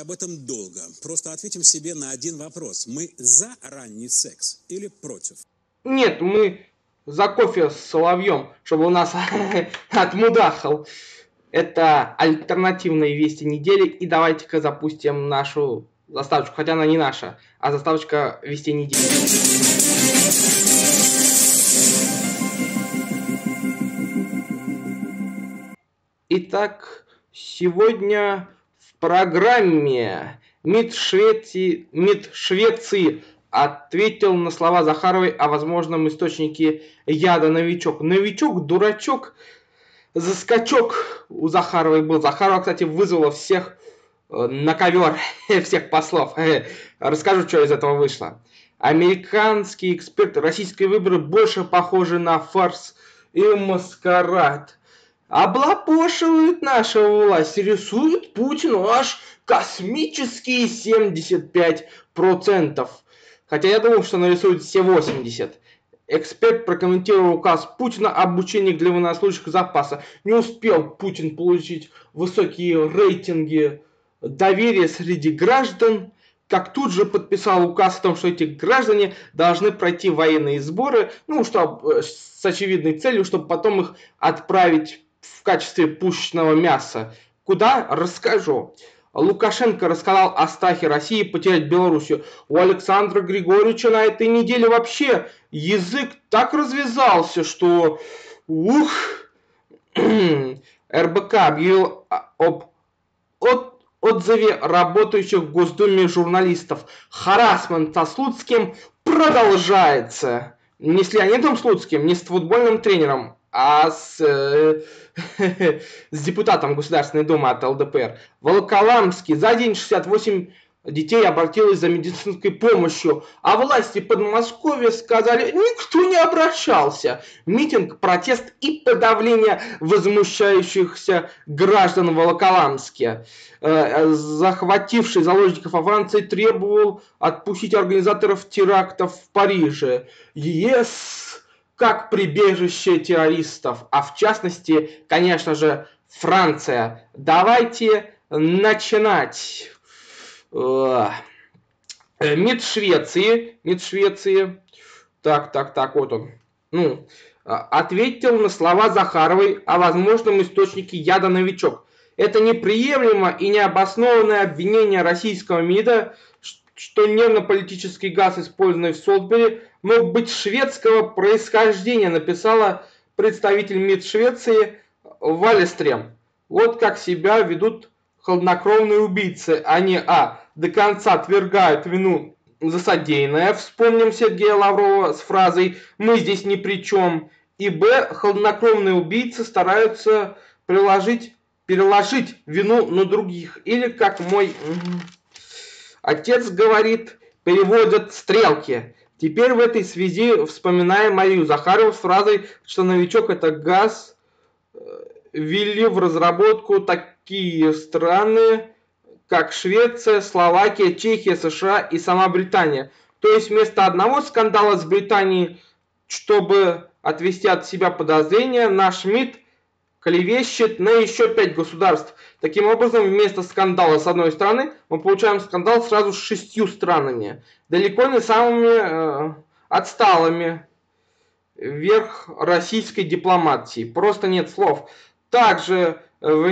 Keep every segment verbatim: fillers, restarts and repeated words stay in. Об этом долго. Просто ответим себе на один вопрос. Мы за ранний секс или против? Нет, мы за кофе с соловьем, чтобы у нас отмудахал. Это альтернативные вести недели. И давайте-ка запустим нашу заставочку. Хотя она не наша, а заставочка вести недели. Итак, сегодня в программе МИД Швеции, МИД Швеции ответил на слова Захаровой о возможном источнике яда «Новичок». «Новичок», «Дурачок», «Заскочок» у Захаровой был. Захарова, кстати, вызвала всех на ковер, всех послов. Расскажу, что из этого вышло. Американские эксперты, российские выборы больше похожи на фарс и маскарад. Облапошивают нашу власть, рисуют Путину аж космические семьдесят пять процентов. Хотя я думал, что нарисуют все восемьдесят процентов. Эксперт прокомментировал указ Путина об учении для военнослужащих запаса. Не успел Путин получить высокие рейтинги доверия среди граждан, как тут же подписал указ о том, что эти граждане должны пройти военные сборы, ну, чтобы, с очевидной целью, чтобы потом их отправить в качестве пушечного мяса. Куда? Расскажу. Лукашенко рассказал о страхе России потерять Белоруссию. У Александра Григорьевича на этой неделе вообще язык так развязался, что ух! РБК объявил об от, отзыве работающих в Госдуме журналистов. Харассмент со Слуцким продолжается. Не с Леонидом Слуцким, не с футбольным тренером, а с, э, с депутатом Государственной Думы от ЛДПР. Волоколамский за день шестьдесят восемь детей обратилось за медицинской помощью, а власти Подмосковья сказали, никто не обращался. Митинг, протест и подавление возмущающихся граждан в Волоколамске. Э, захвативший заложников во Франции требовал отпустить организаторов терактов в Париже. ЕС как прибежище террористов, а в частности, конечно же, Франция. Давайте начинать. МИД Швеции, МИД Швеции, так, так, так, вот он, ну, ответил на слова Захаровой о возможном источнике яда «Новичок». Это неприемлемо и необоснованное обвинение российского МИДа, что нервно-политический газ, использованный в Солсбери, мог быть шведского происхождения, написала представитель МИД Швеции Валестрем. Вот как себя ведут хладнокровные убийцы. Они а. до конца отвергают вину за содеянное, вспомним Сергея Лаврова с фразой «мы здесь ни при чем», и б. хладнокровные убийцы стараются приложить, переложить вину на других, или, как мой отец говорит, переводят стрелки. Теперь в этой связи вспоминаем Марию Захарову с фразой, что «Новичок» — это газ, ввели в разработку такие страны, как Швеция, Словакия, Чехия, США и сама Британия. То есть вместо одного скандала с Британией, чтобы отвести от себя подозрения, наш МИД клевещет на еще пять государств. Таким образом, вместо скандала с одной страны, мы получаем скандал сразу с шестью странами. Далеко не самыми э, отсталыми вверх российской дипломатии. Просто нет слов. Также в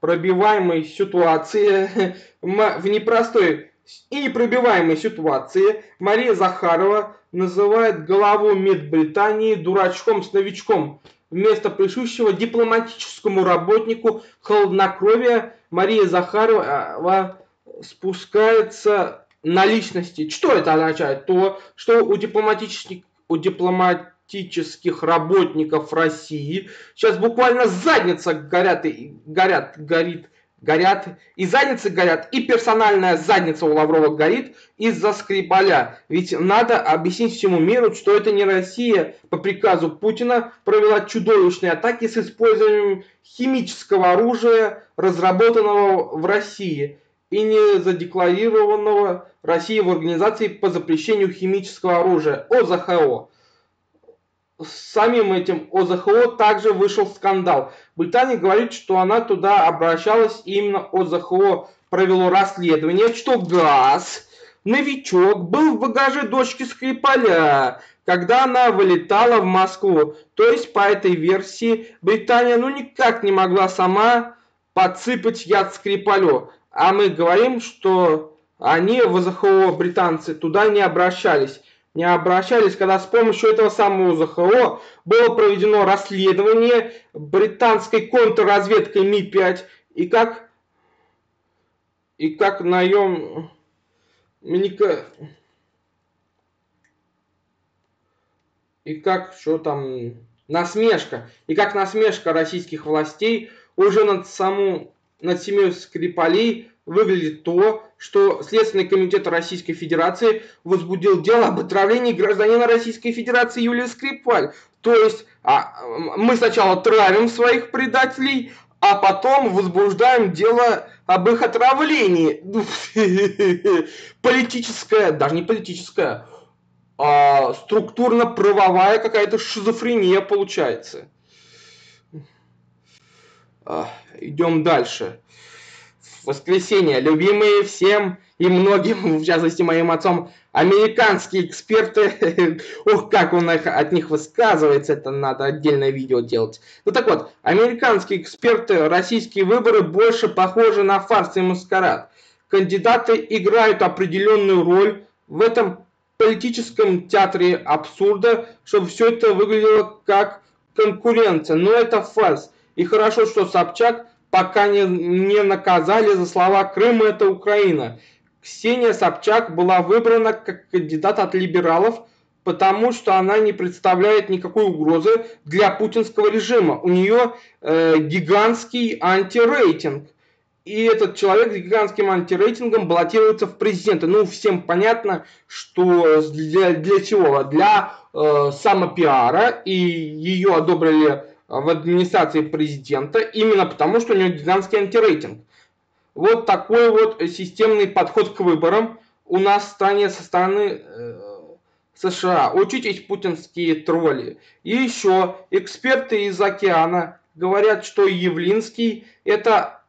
непробиваемой ситуации, в непростой и непробиваемой ситуации Мария Захарова называет главу МИД Британии дурачком с новичком. Вместо присущего дипломатическому работнику холоднокровия Мария Захарова спускается на личности. Что это означает? То, что у дипломатических, у дипломатических работников России сейчас буквально задница горят, и, горят, горит, горят, и задницы горят, и персональная задница у Лаврова горит из-за Скрипаля. Ведь надо объяснить всему миру, что это не Россия по приказу Путина провела чудовищные атаки с использованием химического оружия, разработанного в России и не задекларированного России в Организации по запрещению химического оружия, о зэ ха о. с самим этим ОЗХО также вышел скандал. Британия говорит, что она туда обращалась, именно ОЗХО провело расследование, что газ «Новичок» был в багаже дочки Скрипаля, когда она вылетала в Москву. То есть, по этой версии, Британия ну никак не могла сама подсыпать яд Скрипалю. А мы говорим, что они, в ОЗХО, британцы, туда не обращались. Не обращались, когда с помощью этого самого ОЗХО было проведено расследование британской контрразведкой Ми пять. И как, и как наем... И как, что там, насмешка. И как насмешка российских властей уже над саму, над семьей Скрипалей выглядит то, что Следственный комитет Российской Федерации возбудил дело об отравлении гражданина Российской Федерации Юлии Скрипаль. То есть а, мы сначала травим своих предателей, а потом возбуждаем дело об их отравлении. Политическая, даже не политическая, а структурно-правовая какая-то шизофрения получается. Идем дальше. В воскресенье любимые всем и многим, в частности моим отцом, американские эксперты, ух, как он их, от них высказывается, это надо отдельное видео делать. Ну так вот, американские эксперты, российские выборы больше похожи на фарс и маскарад. Кандидаты играют определенную роль в этом политическом театре абсурда, чтобы все это выглядело как конкуренция. Но это фарс. И хорошо, что Собчак пока не, не наказали за слова «Крым – это Украина». Ксения Собчак была выбрана как кандидат от либералов, потому что она не представляет никакой угрозы для путинского режима. У нее э, гигантский антирейтинг. И этот человек с гигантским антирейтингом баллотируется в президенты. Ну, всем понятно, что для, для чего? Для э, самопиара, и ее одобрили в администрации президента, именно потому, что у него гигантский антирейтинг. Вот такой вот системный подход к выборам у нас в стране со стороны э, США. Учитесь, путинские тролли. И еще эксперты из океана говорят, что Явлинский — это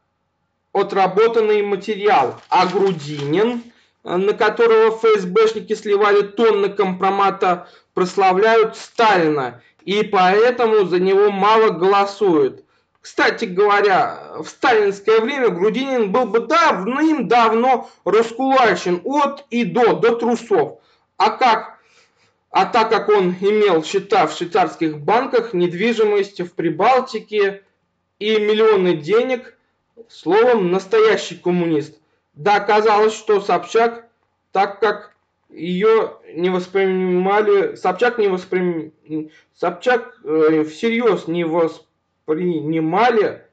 отработанный материал, а Грудинин, на которого ФСБшники сливали тонны компромата, прославляют Сталина. И поэтому за него мало голосуют. Кстати говоря, в сталинское время Грудинин был бы давным-давно раскулачен от и до, до трусов. А, как, а так как он имел счета в швейцарских банках, недвижимость в Прибалтике и миллионы денег, словом, настоящий коммунист. Да, оказалось, что Собчак, так как ее не воспринимали, Собчак не воспри... Собчак э, всерьез не воспринимали,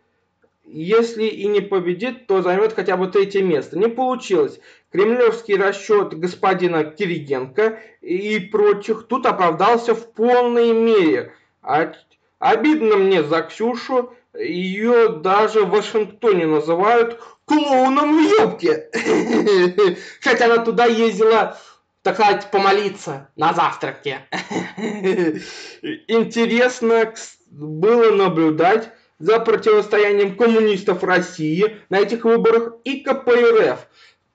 если и не победит, то займет хотя бы третье место. Не получилось. Кремлевский расчет господина Киреенко и прочих тут оправдался в полной мере. А... Обидно мне за Ксюшу, ее даже в Вашингтоне называют клоуном в юбке. Хотя она туда ездила, так сказать, помолиться на завтраке. Интересно было наблюдать за противостоянием коммунистов России на этих выборах и КПРФ,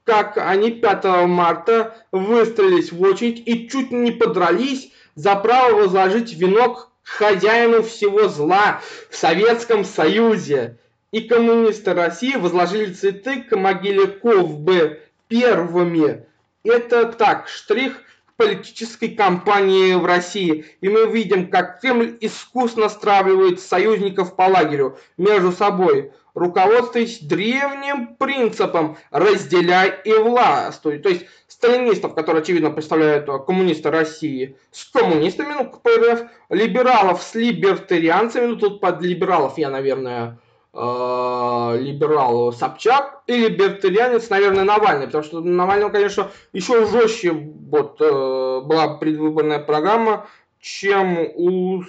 как они пятого марта выстроились в очередь и чуть не подрались за право возложить венок к хозяину всего зла в Советском Союзе. И коммунисты России возложили цветы к могиле Ковбы первыми. Это так, штрих к политической кампании в России. И мы видим, как Кремль искусно стравливает союзников по лагерю между собой, руководствуясь древним принципом «разделяй и властвуй». То есть сталинистов, которые, очевидно, представляют коммунисты России, с коммунистами, ну, КПРФ, либералов с либертарианцами, ну, тут под либералов я, наверное, либерал Собчак, и либертарианец, наверное, Навальный, потому что Навального, конечно, еще жестче вот, была предвыборная программа, чем у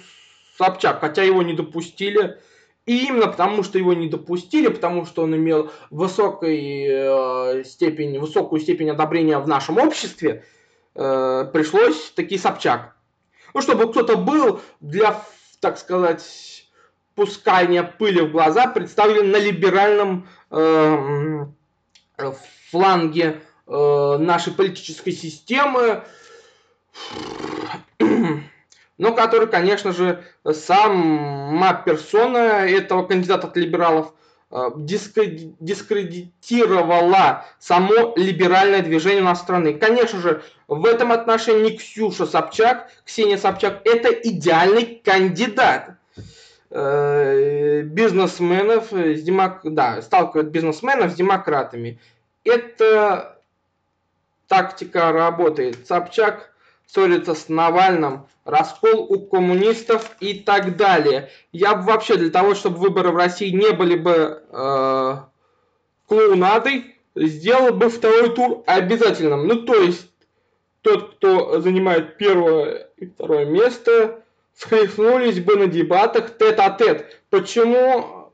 Собчак, хотя его не допустили, и именно потому, что его не допустили, потому что он имел высокой степень, высокую степень одобрения в нашем обществе, пришлось таки Собчак. Ну, чтобы кто-то был для, так сказать, пускания пыли в глаза, представлен на либеральном э, фланге э, нашей политической системы, но который, конечно же, сама персона этого кандидата от либералов дискредитировала само либеральное движение у нас страны. Конечно же, в этом отношении Ксюша Собчак, Ксения Собчак, это идеальный кандидат бизнесменов, с демок... да, сталкивает бизнесменов с демократами. Эта тактика работает. Собчак ссорится с Навальным, раскол у коммунистов и так далее. Я бы вообще для того, чтобы выборы в России не были бы э, клоунадой, сделал бы второй тур обязательным. Ну, то есть, тот, кто занимает первое и второе место, схлестнулись бы на дебатах тет-а-тет. Почему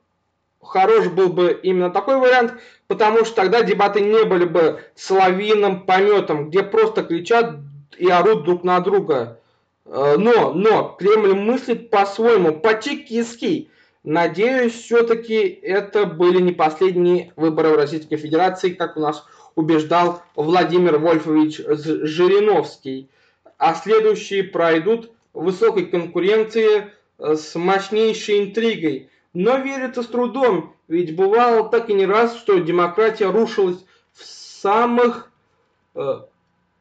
хорош был бы именно такой вариант? Потому что тогда дебаты не были бы соловьиным пометом, где просто кричат и орут друг на друга. Но, но, Кремль мыслит по-своему, по-чекистски. Надеюсь, все-таки это были не последние выборы в Российской Федерации, как у нас убеждал Владимир Вольфович Жириновский. А следующие пройдут в высокой конкуренции с мощнейшей интригой. Но верится с трудом, ведь бывало так и не раз, что демократия рушилась в самых э,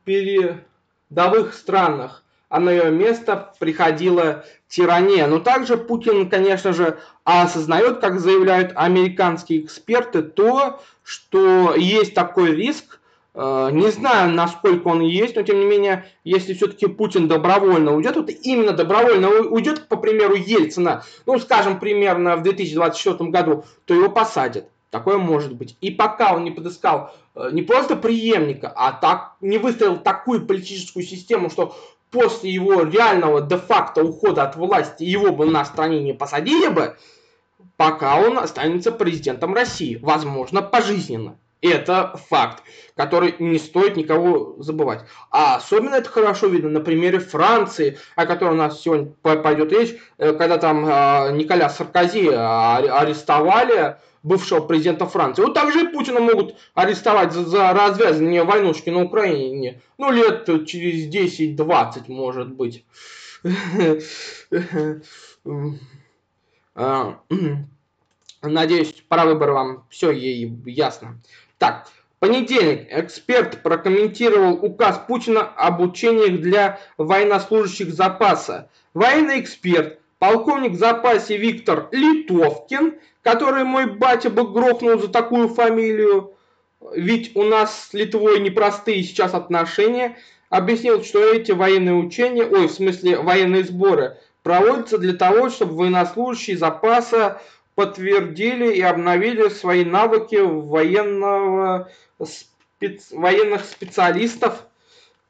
передовых странах, а на ее место приходила тирания. Но также Путин, конечно же, осознает, как заявляют американские эксперты, то, что есть такой риск. Не знаю, насколько он есть, но тем не менее, если все-таки Путин добровольно уйдет, вот именно добровольно уйдет, по примеру Ельцина, ну, скажем, примерно в две тысячи двадцать четвёртом году, то его посадят. Такое может быть. И пока он не подыскал не просто преемника, а так не выстроил такую политическую систему, что после его реального де-факто ухода от власти его бы на стране не посадили бы, пока он останется президентом России. Возможно, пожизненно. Это факт, который не стоит никого забывать. А особенно это хорошо видно на примере Франции, о которой у нас сегодня пойдет речь, когда там э, Николя Саркози арестовали, бывшего президента Франции. Вот также и Путина могут арестовать за, за развязывание войнушки на Украине. Ну, лет через десять-двадцать, может быть. Надеюсь, про выборы вам все ясно. Так, понедельник. Эксперт прокомментировал указ Путина об учениях для военнослужащих запаса. Военный эксперт, полковник в запасе Виктор Литовкин, который мой батя бы грохнул за такую фамилию, ведь у нас с Литвой непростые сейчас отношения, объяснил, что эти военные учения, ой, в смысле военные сборы, проводятся для того, чтобы военнослужащие запаса подтвердили и обновили свои навыки военного, спец, военных специалистов.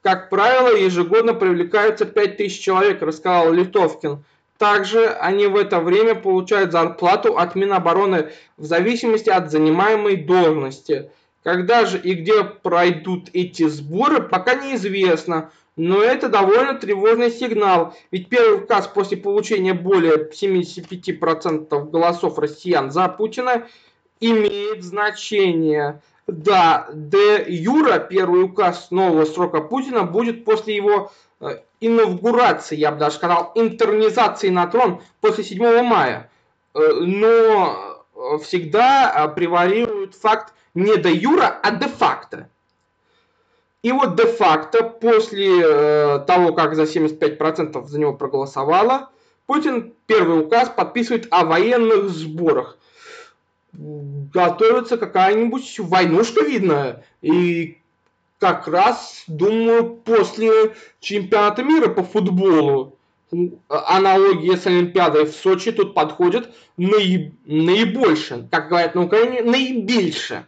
Как правило, ежегодно привлекаются пять тысяч человек, рассказал Литовкин. Также они в это время получают зарплату от Минобороны в зависимости от занимаемой должности. Когда же и где пройдут эти сборы, пока неизвестно. Но это довольно тревожный сигнал, ведь первый указ после получения более семидесяти пяти процентов голосов россиян за Путина имеет значение. Да, де юра первый указ нового срока Путина будет после его инаугурации, я бы даже сказал, интернизации на трон после седьмого мая. Но всегда превалирует факт не де юра, а де факто. И вот де-факто, после э, того, как за семьдесят пять процентов за него проголосовало, Путин первый указ подписывает о военных сборах. Готовится какая-нибудь войнушка, видно. И как раз, думаю, после чемпионата мира по футболу, аналогия с Олимпиадой в Сочи тут подходит наиб... наибольше, как говорят на Украине, наибольше.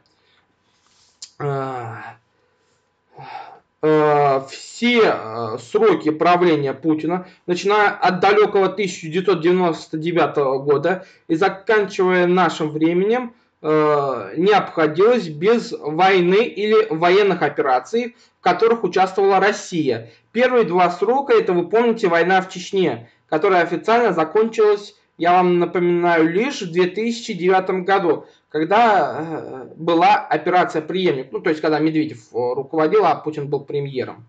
Все сроки правления Путина, начиная от далекого тысяча девятьсот девяносто девятого года и заканчивая нашим временем, не обходилось без войны или военных операций, в которых участвовала Россия. Первые два срока, это, вы помните, война в Чечне, которая официально закончилась, я вам напоминаю, лишь в две тысячи девятом году, когда была операция «Преемник», ну, то есть, когда Медведев руководил, а Путин был премьером.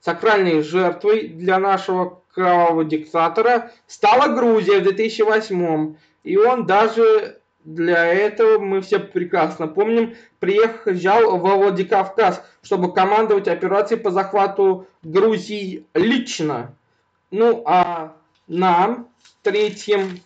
Сакральной жертвой для нашего кровавого диктатора стала Грузия в две тысячи восьмом. И он даже для этого, мы все прекрасно помним, приезжал во Владикавказ, чтобы командовать операцией по захвату Грузии лично. Ну а на третьем,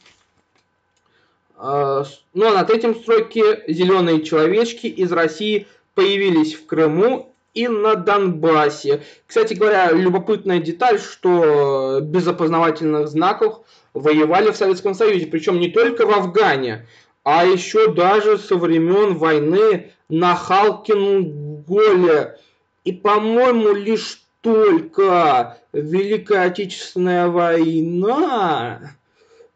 э, ну, а на третьем сроке зеленые человечки из России появились в Крыму и на Донбассе. Кстати говоря, любопытная деталь, что без опознавательных знаков воевали в Советском Союзе, причем не только в Афгане, а еще даже со времен войны на Халкин-Голе. И, по-моему, лишь только Великая Отечественная война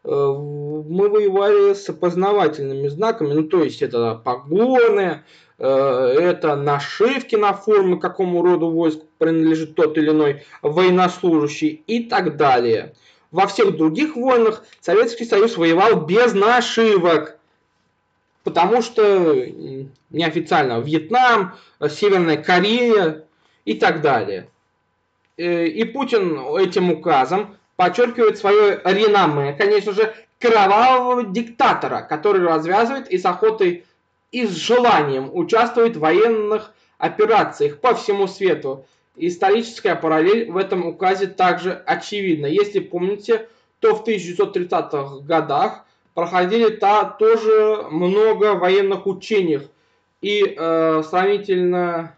мы воевали с опознавательными знаками, ну то есть это погоны, это нашивки на форме, к какому роду войск принадлежит тот или иной военнослужащий и так далее. Во всех других войнах Советский Союз воевал без нашивок, потому что неофициально Вьетнам, Северная Корея и так далее. И Путин этим указом подчеркивает свое реноме, конечно же, кровавого диктатора, который развязывает и с охотой, и с желанием участвует в военных операциях по всему свету. Историческая параллель в этом указе также очевидна. Если помните, то в тысяча девятьсот тридцатых годах проходили та, тоже много военных учений и э, сравнительно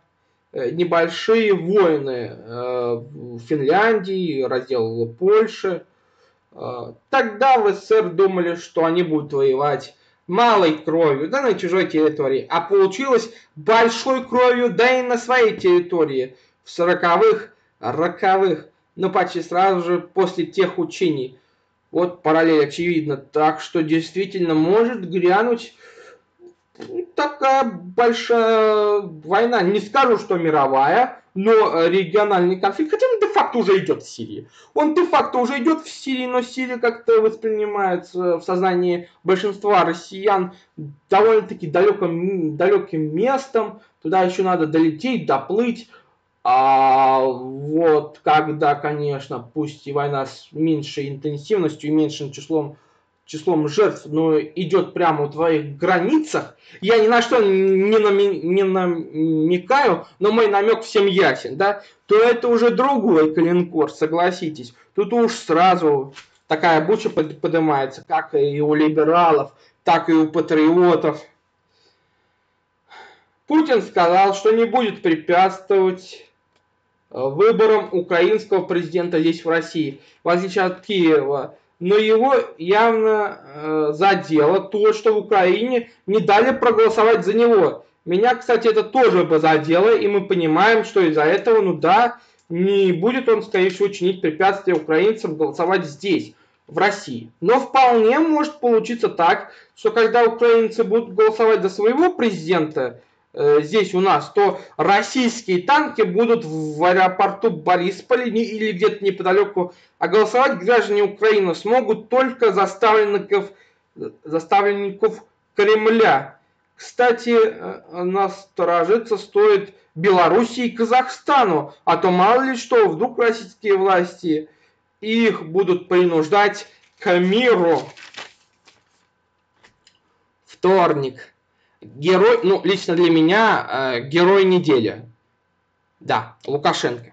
э, небольшие войны э, в Финляндии, раздел Польши. Э, тогда в СССР думали, что они будут воевать малой кровью, да, на чужой территории, а получилось большой кровью, да и на своей территории. В сороковых, роковых, но почти сразу же после тех учений. Вот параллель очевидна. Так что действительно может грянуть такая большая война. Не скажу, что мировая, но региональный конфликт, хотя он де-факто уже идет в Сирии. Он де-факто уже идет в Сирии, но Сирия как-то воспринимается в сознании большинства россиян довольно-таки далеким, далеким местом. Туда еще надо долететь, доплыть. А вот когда, конечно, пусть и война с меньшей интенсивностью и меньшим числом, числом жертв, но идет прямо у твоих границах, я ни на что не, нами, не намекаю, но мой намек всем ясен, да, то это уже другой коленкор, согласитесь. Тут уж сразу такая буча поднимается, как и у либералов, так и у патриотов. Путин сказал, что не будет препятствовать выбором украинского президента здесь в России, в отличие от Киева. Но его явно э, задело то, что в Украине не дали проголосовать за него. Меня, кстати, это тоже бы задело, и мы понимаем, что из-за этого, ну да, не будет он, скорее всего, чинить препятствия украинцам голосовать здесь, в России. Но вполне может получиться так, что когда украинцы будут голосовать за своего президента, здесь у нас, то российские танки будут в аэропорту Борисполя или где-то неподалеку, а голосовать граждане Украины смогут только за ставленников, за ставленников Кремля. Кстати, насторожиться стоит Белоруссии и Казахстану, а то мало ли что, вдруг российские власти их будут принуждать к миру. Вторник. Герой, ну, лично для меня, э, герой недели. Да, Лукашенко.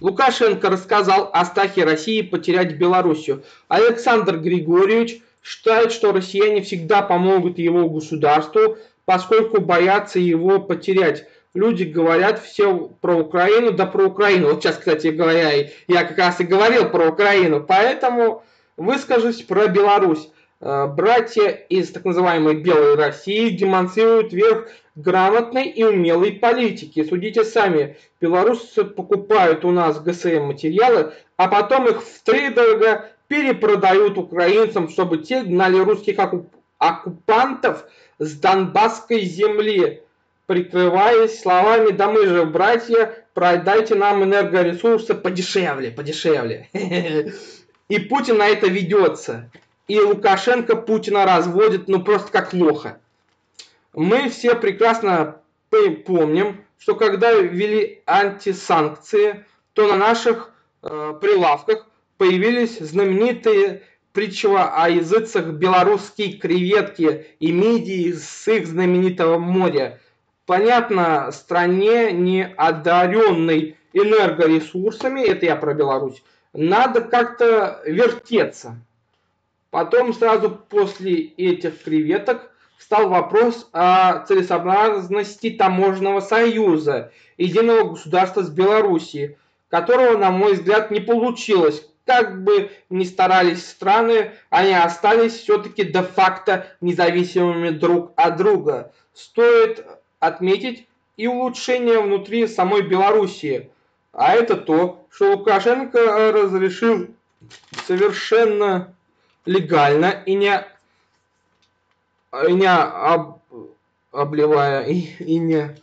Лукашенко рассказал о страхе России потерять Белоруссию. Александр Григорьевич считает, что россияне всегда помогут его государству, поскольку боятся его потерять. Люди говорят все про Украину, да про Украину. Вот сейчас, кстати говоря, я как раз и говорил про Украину, поэтому выскажусь про Беларусь. Братья из так называемой Белой России демонстрируют верх грамотной и умелой политики. Судите сами, белорусы покупают у нас ГСМ-материалы, а потом их втридорога перепродают украинцам, чтобы те гнали русских оккупантов с донбасской земли, прикрываясь словами: «Да мы же, братья, продайте нам энергоресурсы подешевле, подешевле». И Путин на это ведется. И Лукашенко Путина разводит, ну просто как лоха. Мы все прекрасно помним, что когда ввели антисанкции, то на наших э, прилавках появились знаменитые притча о языцах белорусские креветки и мидии с их знаменитого моря. Понятно, стране, не одаренной энергоресурсами, это я про Беларусь, надо как-то вертеться. Потом сразу после этих креветок встал вопрос о целесообразности таможенного союза, единого государства с Белоруссией, которого, на мой взгляд, не получилось. Как бы ни старались страны, они остались все-таки де-факто независимыми друг от друга. Стоит отметить и улучшение внутри самой Белоруссии. А это то, что Лукашенко разрешил совершенно легально и не, и не об, обливая и, и не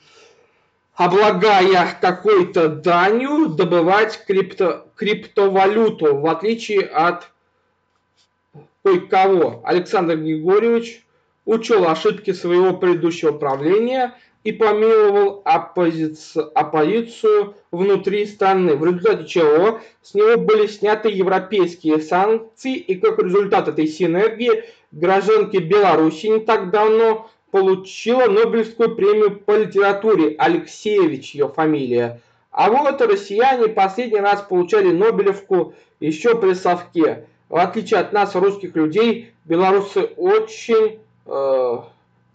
облагая какой-то данью, добывать крипто, криптовалюту, в отличие от кое-кого. Александр Григорьевич учел ошибки своего предыдущего правления и помиловал оппозицию, оппозицию внутри страны, в результате чего с него были сняты европейские санкции, и как результат этой синергии гражданки Беларуси не так давно получила Нобелевскую премию по литературе, Алексеевич ее фамилия. А вот россияне последний раз получали Нобелевку еще при Совке. В отличие от нас, русских людей, белорусы очень э,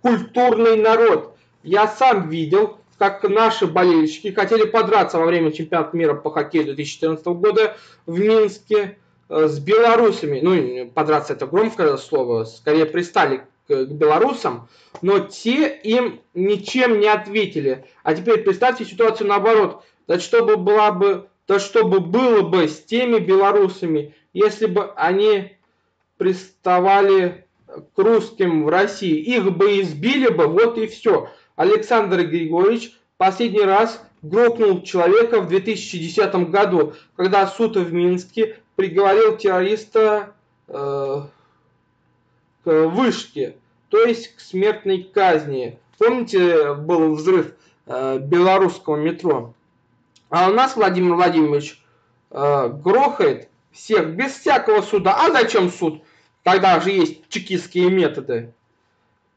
культурный народ. Я сам видел, как наши болельщики хотели подраться во время чемпионата мира по хоккею две тысячи четырнадцатого года в Минске э, с белорусами. Ну, подраться — это громкое слово, скорее пристали к белорусам, но те им ничем не ответили. А теперь представьте ситуацию наоборот. Да что бы было бы, да что бы было бы с теми белорусами, если бы они приставали к русским в России? Их бы избили бы, вот и все. Александр Григорьевич последний раз грохнул человека в две тысячи десятом году, когда суд в Минске приговорил террориста э к вышке, то есть к смертной казни. Помните, был взрыв э, белорусского метро? А у нас Владимир Владимирович э, грохает всех без всякого суда. А зачем суд, когда же есть чекистские методы?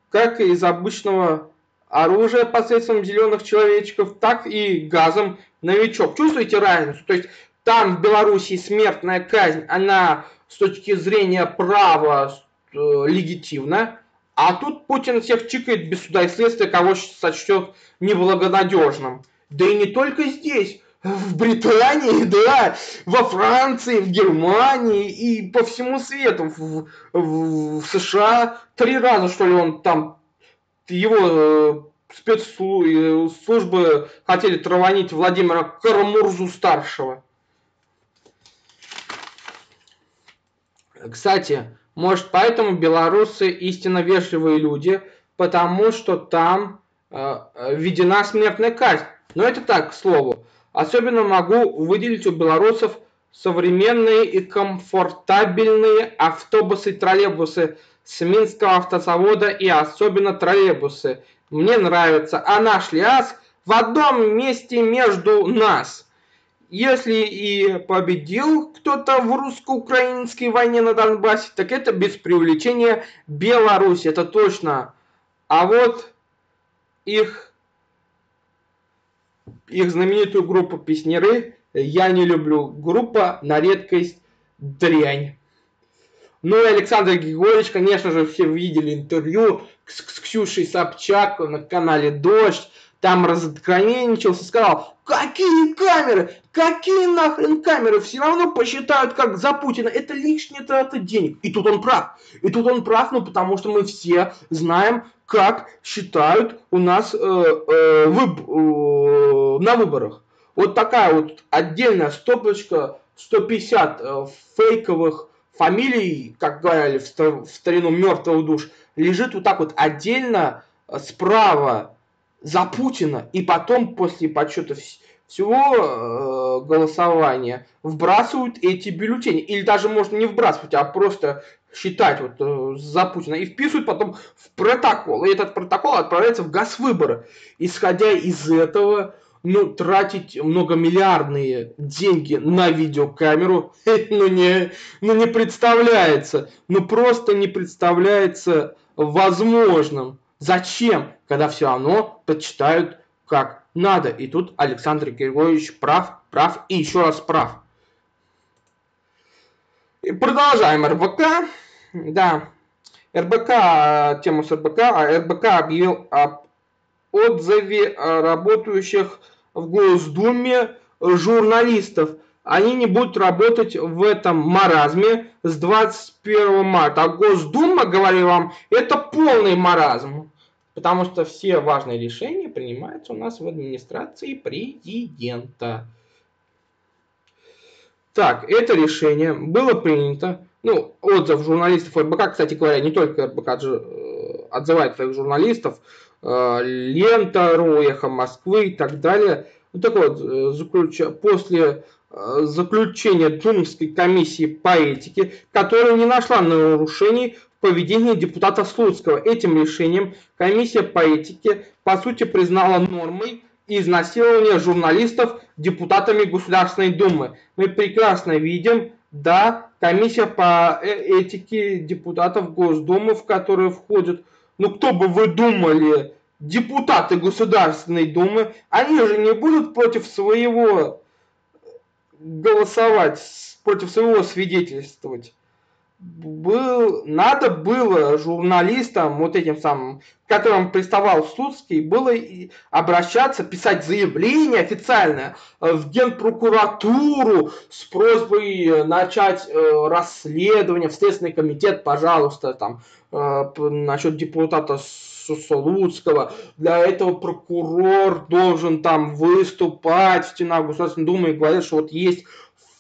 Как из обычного оружия посредством зеленых человечков, так и газом «Новичок». Чувствуете разницу? То есть там в Беларуси смертная казнь, она с точки зрения права легитимно, а тут Путин всех чикает без суда и следствия, кого сочтет неблагонадежным. Да и не только здесь, в Британии, да, во Франции, в Германии и по всему свету, в, в, в США три раза, что ли, он там, его э, спецслужбы хотели траванить Владимира Кара-Мурзу-старшего. Кстати, может, поэтому белорусы истинно вежливые люди, потому что там э, введена смертная казнь. Но это так, к слову. Особенно могу выделить у белорусов современные и комфортабельные автобусы и троллейбусы с Минского автозавода, и особенно троллейбусы. Мне нравится. А наш ЛИАЗ в одном месте между нас. Если и победил кто-то в русско-украинской войне на Донбассе, так это без преувеличения Беларусь, это точно. А вот их, их знаменитую группу «Песняры» я не люблю. Группа на редкость дрянь. Ну и Александр Григорьевич, конечно же, все видели интервью с, с Ксюшей Собчак на канале «Дождь». Там разоткровенничался, сказал: какие камеры, какие нахрен камеры, все равно посчитают как за Путина, это лишняя трата денег. И тут он прав, и тут он прав, ну потому что мы все знаем, как считают у нас э, э, выб э, на выборах. Вот такая вот отдельная стопочка, сто пятьдесят э, фейковых фамилий, как говорили в старину, мертвых душ, лежит вот так вот отдельно справа за Путина, и потом после подсчета всего э, голосования вбрасывают эти бюллетени. Или даже можно не вбрасывать, а просто считать вот, э, за Путина. И вписывают потом в протокол. И этот протокол отправляется в Госвыборы. Исходя из этого, ну, тратить многомиллиардные деньги на видеокамеру, ну, не, ну, не представляется, ну, просто не представляется возможным. Зачем, когда все равно подсчитают как надо? И тут Александр Григорьевич прав, прав и еще раз прав. И продолжаем РБК. Да, РБК, тему с РБК. РБК объявил об отзыве работающих в Госдуме журналистов. Они не будут работать в этом маразме с двадцать первого марта. А Госдума, говорю вам, это полный маразм. Потому что все важные решения принимаются у нас в администрации президента. Так, это решение было принято. Ну, отзыв журналистов РБК, кстати говоря, не только РБК отзывает своих журналистов. Лента, РУ, Эхо Москвы и так далее. Ну, так вот, заключ... после заключения Думской комиссии по этике, которая не нашла нарушений в поведении депутата Слуцкого. Этим решением комиссия по этике, по сути, признала нормой изнасилования журналистов депутатами Государственной Думы. Мы прекрасно видим, да, комиссия по этике депутатов Госдумы, в которую входят, ну, кто бы вы думали, депутаты Государственной Думы, они же не будут против своего... голосовать, против своего свидетельствовать. Был, надо было журналистам, вот этим самым, к которым приставал Слуцкий, было обращаться, писать заявление официальное в Генпрокуратуру с просьбой начать расследование, в Следственный комитет, пожалуйста, там, насчет депутата Слуцкого. Для этого прокурор должен там выступать в стенах Государственной Думы и говорить, что вот есть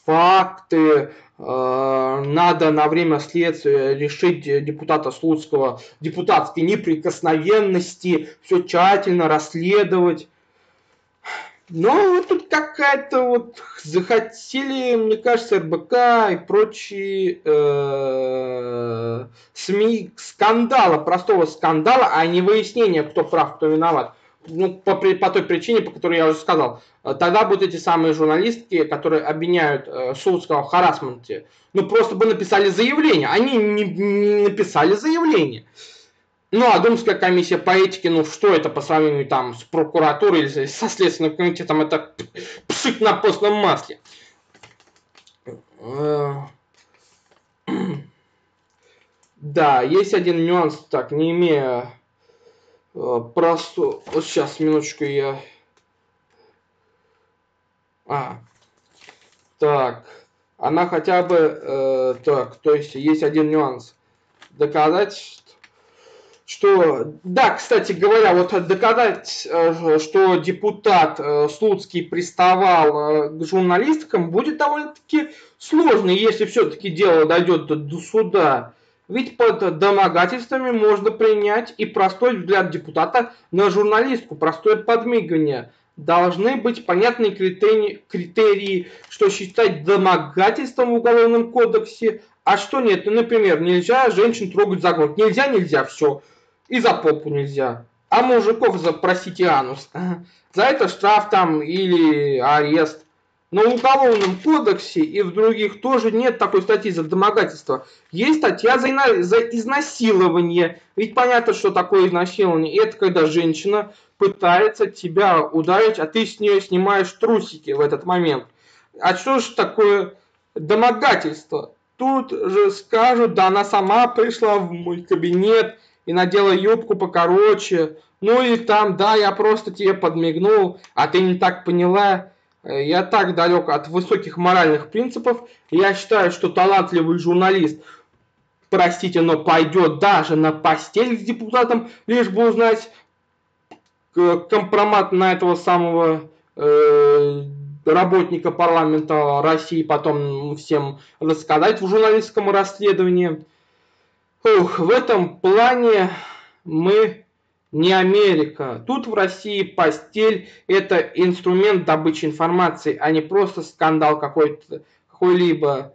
факты, э, надо на время следствия решить депутата Слуцкого депутатской неприкосновенности, все тщательно расследовать. Но вот тут какая-то вот захотели, мне кажется, РБК и прочие э, СМИ скандала, простого скандала, а не выяснения, кто прав, кто виноват. Ну, по, по той причине, по которой я уже сказал. Тогда будут эти самые журналистки, которые обвиняют э, Слуцкого в харассменте, ну просто бы написали заявление. Они не, не написали заявление. Ну, а Думская комиссия по этике, ну, что это по сравнению там с прокуратурой или со Следственным комитетом, это пшик на постном масле. Да, есть один нюанс, так, не имея просто... Вот сейчас, минуточку, я... А, так, она хотя бы... Э, так, то есть, есть один нюанс. Доказать... Что, да, кстати говоря, вот доказать, что депутат Слуцкий приставал к журналисткам, будет довольно-таки сложно, если все-таки дело дойдет до суда. Ведь под домогательствами можно принять и простой взгляд депутата на журналистку, простое подмигивание. Должны быть понятные критерии, критерии, что считать домогательством в Уголовном кодексе, а что нет. Ну, например, нельзя женщин трогать за грудь. Нельзя, нельзя, все. И за попу нельзя. А мужиков запросите анус. За это штраф там или арест. Но в Уголовном кодексе и в других тоже нет такой статьи за домогательство. Есть статья за, ино... за изнасилование. Ведь понятно, что такое изнасилование. Это когда женщина пытается тебя ударить, а ты с нее снимаешь трусики в этот момент. А что же такое домогательство? Тут же скажут, да она сама пришла в мой кабинет и надела юбку покороче, ну и там, да, я просто тебе подмигнул, а ты не так поняла. Я так далек от высоких моральных принципов, я считаю, что талантливый журналист, простите, но пойдет даже на постель с депутатом, лишь бы узнать компромат на этого самого э, работника парламента России потом всем рассказать в журналистском расследовании. Ух, в этом плане мы не Америка. Тут в России постель – это инструмент добычи информации, а не просто скандал какой-то, какой-либо.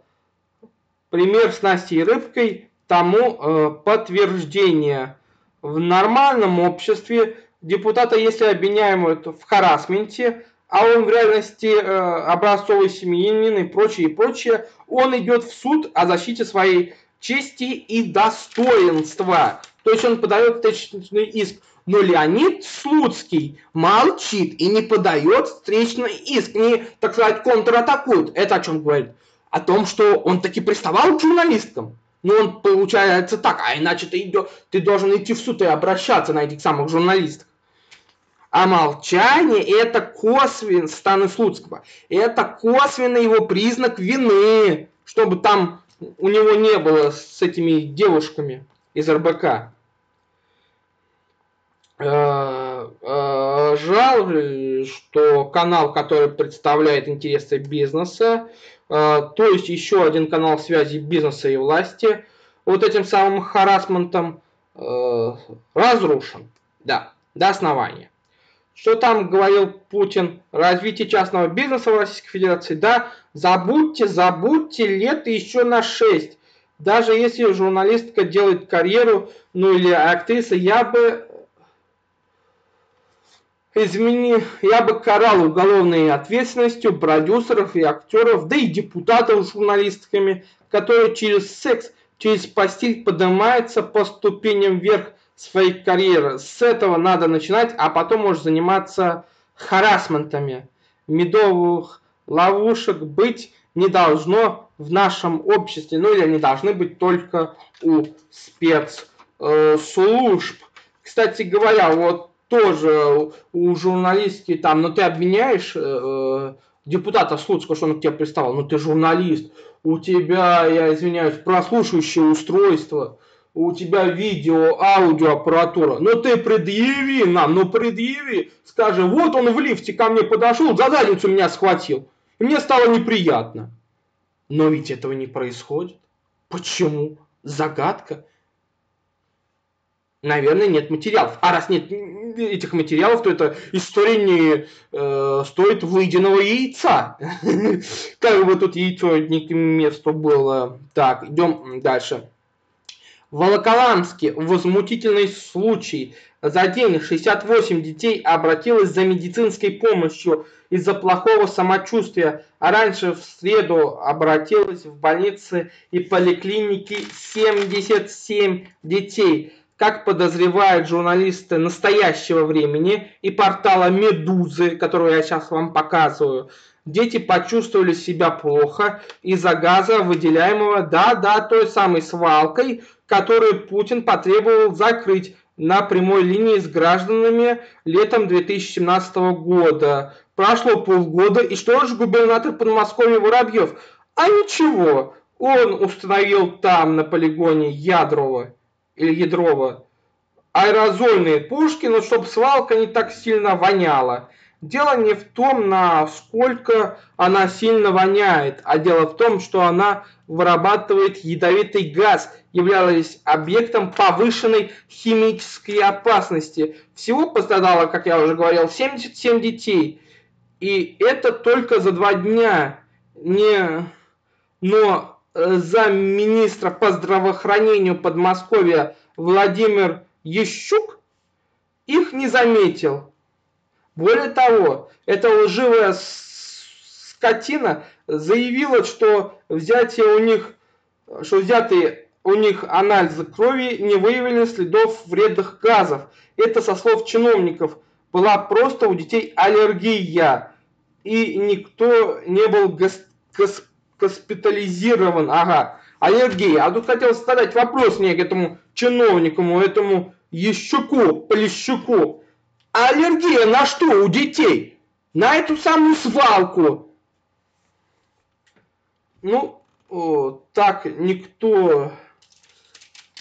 Пример с Настей Рыбкой тому э, подтверждение. В нормальном обществе депутата, если обвиняют в харассменте, а он в реальности э, образцовый семьянин и прочее, и прочее, он идет в суд о защите своей чести и достоинства. То есть он подает встречный иск. Но Леонид Слуцкий молчит и не подает встречный иск, не, так сказать, контратакует. Это о чем говорит? О том, что он таки приставал к журналисткам. Но он, получается, так, а иначе ты, идё, ты должен идти в суд и обращаться на этих самых журналистов. А молчание – это косвен Станы Слуцкого. Это косвенный его признак вины, чтобы там у него не было с этими девушками из РБК. Жаль, что канал, который представляет интересы бизнеса, то есть еще один канал связи бизнеса и власти, вот этим самым харассментом разрушен. Да, до основания. Что там говорил Путин? Развитие частного бизнеса в Российской Федерации? Да, забудьте, забудьте, лет еще на шесть. Даже если журналистка делает карьеру, ну или актриса, я бы измени, я бы карал уголовной ответственностью продюсеров и актеров, да и депутатов журналистками, которые через секс, через постель поднимаются по ступеням вверх своей карьеры. С этого надо начинать, а потом можешь заниматься харассментами. Медовых ловушек быть не должно в нашем обществе, ну или они должны быть только у спецслужб. Кстати говоря, вот тоже у журналистки там, но ну, ты обвиняешь э, депутата Слуцкого, что он к тебе приставал, ну ты журналист, у тебя, я извиняюсь, прослушивающее устройство, у тебя видео, аудиоаппаратура, ну ты предъяви нам, ну предъяви, скажи, вот он в лифте ко мне подошел, за задницу меня схватил, и мне стало неприятно. Но ведь этого не происходит. Почему? Загадка. Наверное, нет материалов. А раз нет этих материалов, то эта история не э, стоит выеденного яйца. Как бы тут яйцо не к месту было. Так, идем дальше. В Волоколамске возмутительный случай. За день шестьдесят восемь детей обратилось за медицинской помощью из-за плохого самочувствия. А раньше в среду обратилось в больницы и поликлиники семьдесят семь детей. Как подозревают журналисты настоящего времени и портала «Медузы», которую я сейчас вам показываю, дети почувствовали себя плохо из-за газа, выделяемого, да-да, той самой свалкой, которую Путин потребовал закрыть на прямой линии с гражданами летом две тысячи семнадцатого года. Прошло полгода, и что же губернатор Подмосковья Воробьев? А ничего, он установил там на полигоне Ядрово, или Ядрово, аэрозольные пушки, но чтобы свалка не так сильно воняла. Дело не в том, насколько она сильно воняет, а дело в том, что она вырабатывает ядовитый газ, являлась объектом повышенной химической опасности. Всего пострадало, как я уже говорил, семьдесят семь детей. И это только за два дня. Не... Но замминистра по здравоохранению Подмосковья Владимир Ящук их не заметил. Более того, эта лживая скотина заявила, что взятие у них, что взятые у них анализы крови не выявили следов вредных газов. Это, со слов чиновников, была просто у детей аллергия. И никто не был гос гос госпитализирован. Ага, аллергия. А тут хотелось задать вопрос мне к этому чиновнику, этому Ящуку, Полищуку. Аллергия на что у детей? На эту самую свалку. Ну, о, так никто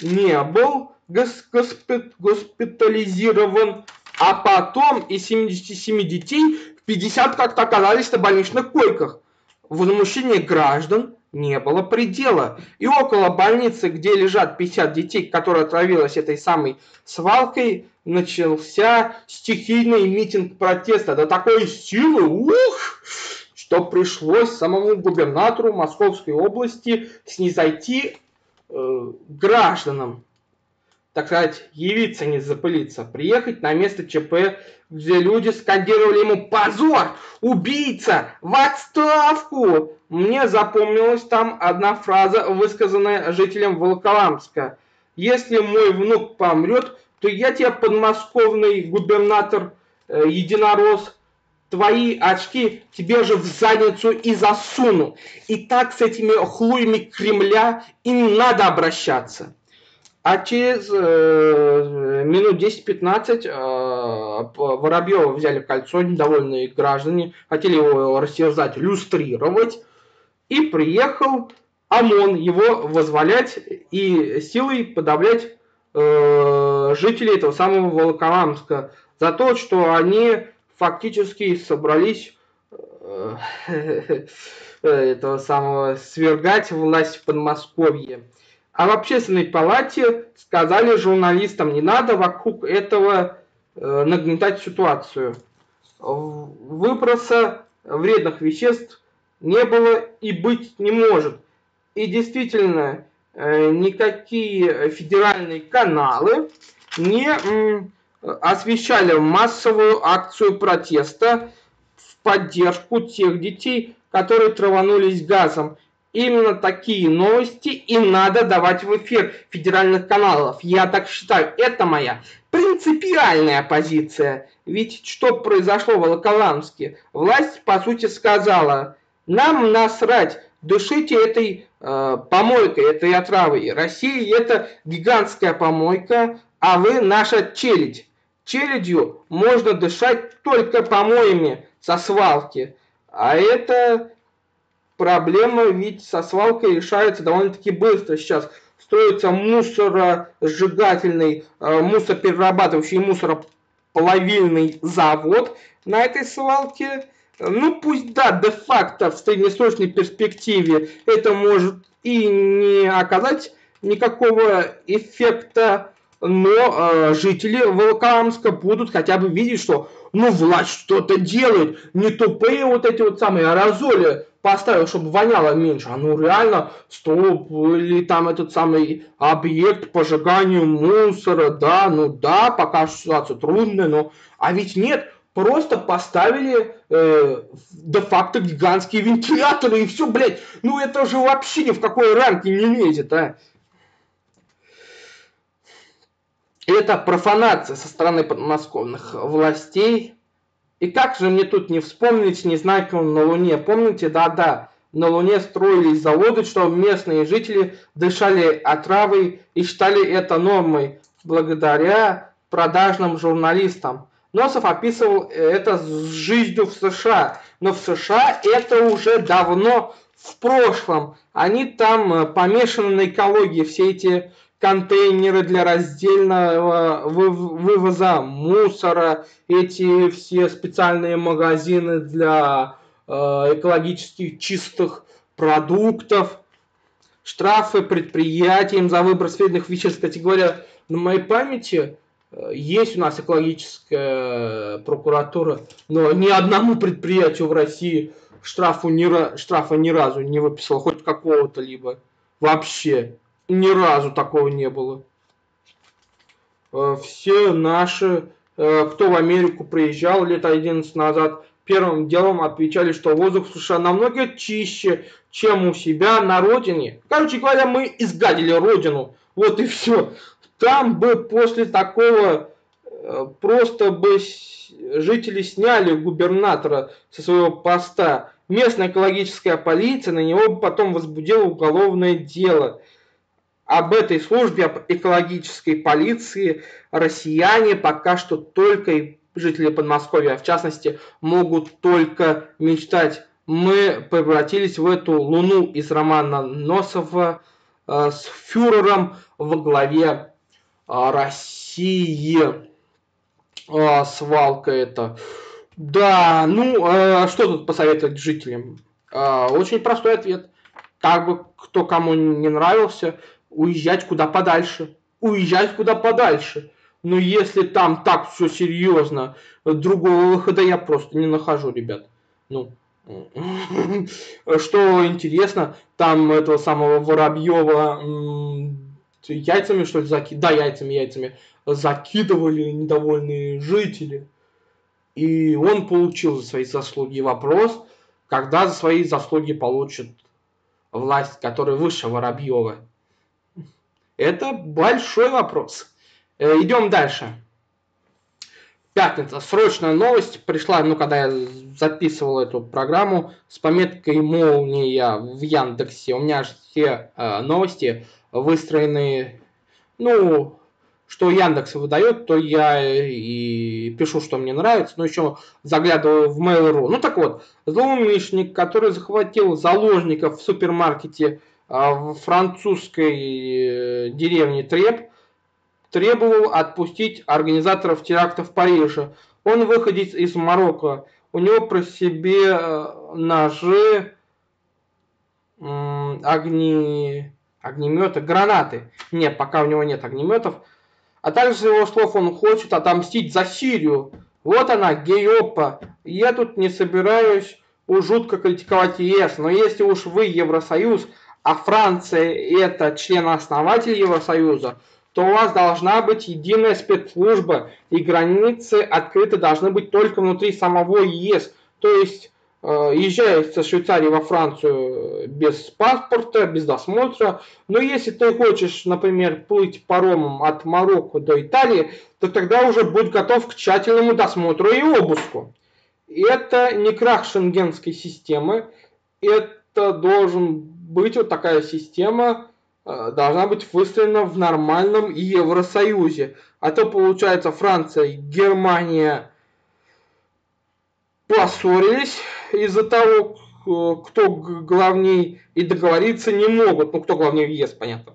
не был госпитализирован, а потом из семидесяти семи детей пятьдесят как-то оказались на больничных койках. Возмущения граждан не было предела. И около больницы, где лежат пятьдесят детей, которые отравились этой самой свалкой, начался стихийный митинг протеста. До такой силы, ух, что пришлось самому губернатору Московской области снизойти э, гражданам. Так сказать, явиться, не запылиться, приехать на место ЧП, где люди скандировали ему «Позор! Убийца! В отставку!». Мне запомнилась там одна фраза, высказанная жителям Волоколамска. «Если мой внук помрет, то я тебе, подмосковный губернатор э, единорос, твои очки тебе же в задницу и засуну». И так с этими хлуями Кремля и надо обращаться. А через э, минут десять-пятнадцать э, Воробьева взяли в кольцо, недовольные граждане, хотели его растерзать, люстрировать. И приехал ОМОН его возволять и силой подавлять э, жителей этого самого Волоколамска за то, что они фактически собрались э, этого самого свергать власть в Подмосковье. А в общественной палате сказали журналистам, не надо вокруг этого э, нагнетать ситуацию. Выброса вредных веществ не было и быть не может. И действительно, э, никакие федеральные каналы не э, освещали массовую акцию протеста в поддержку тех детей, которые траванулись газом. Именно такие новости и надо давать в эфир федеральных каналов. Я так считаю, это моя принципиальная позиция. Ведь что произошло в Волоколамске? Власть, по сути, сказала, нам насрать, дышите этой э, помойкой, этой отравой. Россия это гигантская помойка, а вы наша челядь. Челядью можно дышать только помоями со свалки. А это... Проблема ведь со свалкой решается довольно-таки быстро сейчас. Строится мусоросжигательный, э, мусороперерабатывающий, мусороплавильный завод на этой свалке. Ну пусть да, де-факто в среднесрочной перспективе это может и не оказать никакого эффекта, но э, жители Волоколамска будут хотя бы видеть, что ну власть что-то делает, не тупые вот эти вот самые аэрозоли поставил, чтобы воняло меньше, а ну реально стоп, или там этот самый объект пожиганию мусора, да, ну да, пока ситуация трудная, но, а ведь нет, просто поставили э, де-факто гигантские вентиляторы и все, блядь, ну это же вообще ни в какой рамки не лезет, а. Это профанация со стороны подмосковных властей. И как же мне тут не вспомнить Незнайку на Луне? Помните, да-да, на Луне строились заводы, что местные жители дышали отравой и считали это нормой, благодаря продажным журналистам. Носов описывал это с жизнью в США, но в США это уже давно в прошлом. Они там помешаны на экологии, все эти... контейнеры для раздельного вывоза мусора, эти все специальные магазины для э, экологически чистых продуктов, штрафы предприятиям за выброс вредных веществ. Кстати говоря, на моей памяти есть у нас экологическая прокуратура, но ни одному предприятию в России штрафу ни, штрафа ни разу не выписала, хоть какого-то либо вообще. Ни разу такого не было. Все наши, кто в Америку приезжал лет одиннадцать назад, первым делом отвечали, что воздух в США намного чище, чем у себя на родине. Короче говоря, мы изгадили родину. Вот и все. Там бы после такого просто бы жители сняли губернатора со своего поста. Местная экологическая полиция на него потом возбудила уголовное дело. Об этой службе, об экологической полиции россияне пока что только и жители Подмосковья, а в частности, могут только мечтать. Мы превратились в эту луну из романа Носова э, с фюрером во главе э, России. Э, свалка это. Да, ну, э, что тут посоветовать жителям? Э, очень простой ответ. Как бы кто кому не нравился, уезжать куда подальше. Уезжать куда подальше. Но если там так все серьезно, другого выхода я просто не нахожу, ребят. Ну, что интересно, там этого самого Воробьева яйцами, что ли, закидывали? Да, яйцами, яйцами. Закидывали недовольные жители. И он получил за свои заслуги. Вопрос, когда за свои заслуги получит власть, которая выше Воробьева. Это большой вопрос. Идем дальше. Пятница. Срочная новость пришла, ну, когда я записывал эту программу, с пометкой «Молния» в Яндексе. У меня аж все э, новости выстроены, ну... что Яндекс выдает, то я и пишу, что мне нравится, но еще заглядываю в Mail.ru. Ну так вот, злоумышленник, который захватил заложников в супермаркете в французской деревне Треб, требовал отпустить организаторов теракта в Париже. Он выходец из Марокко, у него при себе ножи, огни, огнеметы, гранаты. Нет, пока у него нет огнеметов. А также, с его слов, он хочет отомстить за Сирию. Вот она, гей-опа. Я тут не собираюсь уж жутко критиковать ЕС, но если уж вы Евросоюз, а Франция это член-основатель Евросоюза, то у вас должна быть единая спецслужба, и границы открыты должны быть только внутри самого ЕС. То есть, езжай со Швейцарии во Францию без паспорта, без досмотра. Но если ты хочешь, например, плыть паромом от Марокко до Италии, то тогда уже будь готов к тщательному досмотру и обыску. Это не крах шенгенской системы. Это должен быть вот такая система, должна быть выстроена в нормальном Евросоюзе. А то получается Франция, Германия... поссорились из-за того, кто главней, и договориться не могут. Ну, кто главней в ЕС, понятно.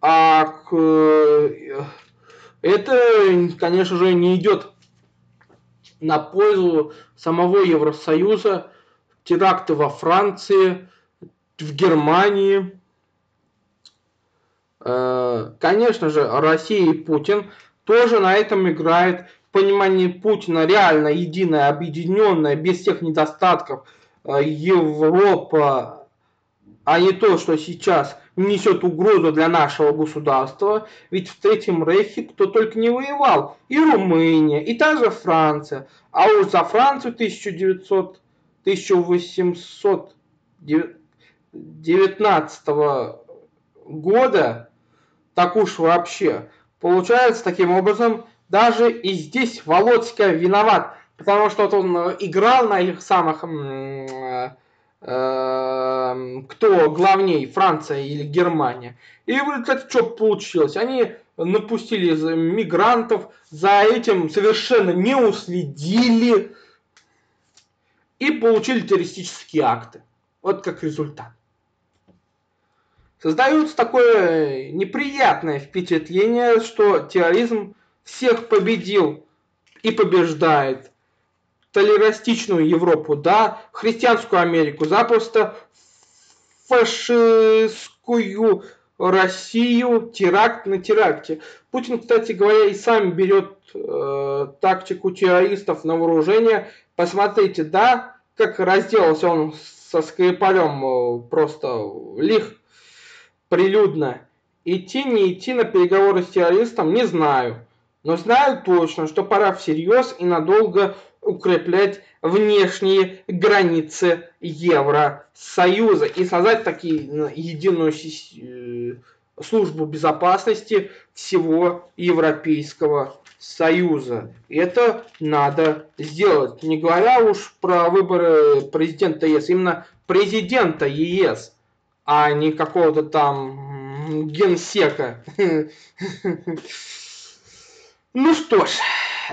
А это, конечно же, не идет на пользу самого Евросоюза. Теракты во Франции, в Германии. Конечно же, Россия и Путин тоже на этом играют. Понимание Путина реально единая, объединенная, без всех недостатков Европа, а не то, что сейчас несет угрозу для нашего государства. Ведь в Третьем Рейхе кто только не воевал. И Румыния, и та же Франция. А уж за Францию тысяча девятьсот девятнадцатого года, так уж вообще. Получается, таким образом... Даже и здесь Володька виноват, потому что вот он играл на их самых, э, э, кто главней, Франция или Германия. И в результате что получилось? Они напустили мигрантов, за этим совершенно не уследили и получили террористические акты. Вот как результат. Создается такое неприятное впечатление, что терроризм всех победил и побеждает. Толерастичную Европу, да, христианскую Америку, запросто фашистскую Россию, теракт на теракте. Путин, кстати говоря, и сам берет э, тактику террористов на вооружение. Посмотрите, да, как разделался он со Скрипалем, просто лих, прилюдно. Идти, не идти на переговоры с террористом, не знаю. Но знаю точно, что пора всерьез и надолго укреплять внешние границы Евросоюза и создать такие единую службу безопасности всего Европейского Союза. Это надо сделать. Не говоря уж про выборы президента ЕС, именно президента ЕС, а не какого-то там генсека. Ну что ж,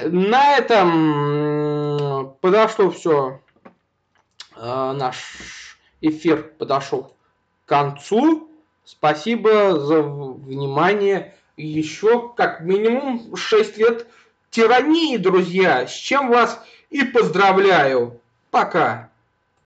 на этом подошло все, наш эфир подошел к концу. Спасибо за внимание. Еще как минимум шесть лет тирании, друзья. С чем вас и поздравляю. Пока.